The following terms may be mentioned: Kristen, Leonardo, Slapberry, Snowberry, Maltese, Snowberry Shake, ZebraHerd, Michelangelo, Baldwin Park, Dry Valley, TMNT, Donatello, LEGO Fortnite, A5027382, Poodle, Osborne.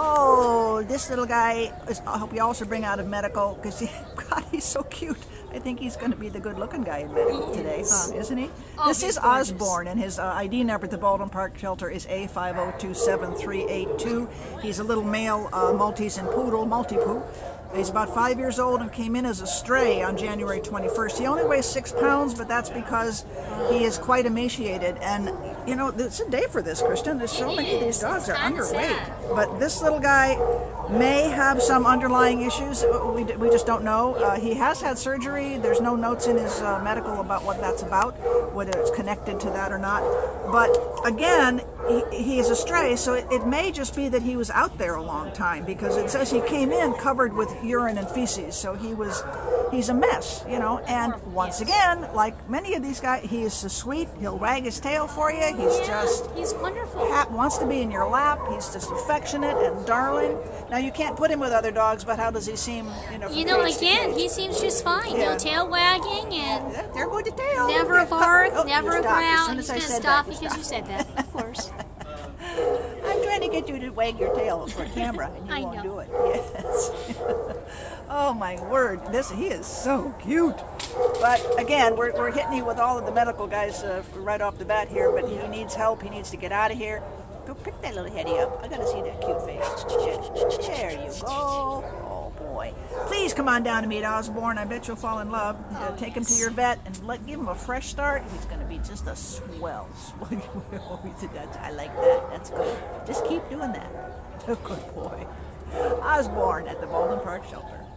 Oh, this little guy, I hope you also bring out of medical, because God, he's so cute. I think he's going to be the good-looking guy in medical today, huh? Isn't he? Oh, this is Osborne, and his ID number at the Baldwin Park shelter is A5027382. He's a little male Maltese and Poodle, multi-poo. He's about 5 years old and came in as a stray on January 21st. He only weighs 6 pounds, but that's because he is quite emaciated. And, you know, it's a day for this, Kristen. There's so many of these dogs are underweight. But this little guy may have some underlying issues. We just don't know. He has had surgery. There's no notes in his medical about what that's about, whether it's connected to that or not. But, again, he is a stray, so it may just be that he was out there a long time, because it says he came in covered with urine and feces, so he's a mess, you know. And once again, like many of these guys, he is so sweet. He'll wag his tail for you. He's wonderful. Wants to be in your lap. He's just affectionate and darling. Now you can't put him with other dogs, but how does he seem? He seems just fine. Yeah. No tail wagging, and there goes the tail. Never a bark, never a growl. He's gonna stop because you said that, of course. I'm trying to get you to wag your tail for a camera, and you won't do it. Yes. Oh my word! He is so cute. But again, we're hitting you with all of the medical guys right off the bat here. But he needs help. He needs to get out of here. Go pick that little heady up. I gotta see that cute face. There you go. Oh boy! Please come on down to meet Osborne. I bet you'll fall in love. Take him to your vet and give him a fresh start. He's gonna be just a swell. I like that. That's good. Just keep doing that. Good boy. Osborne at the Baldwin Park shelter.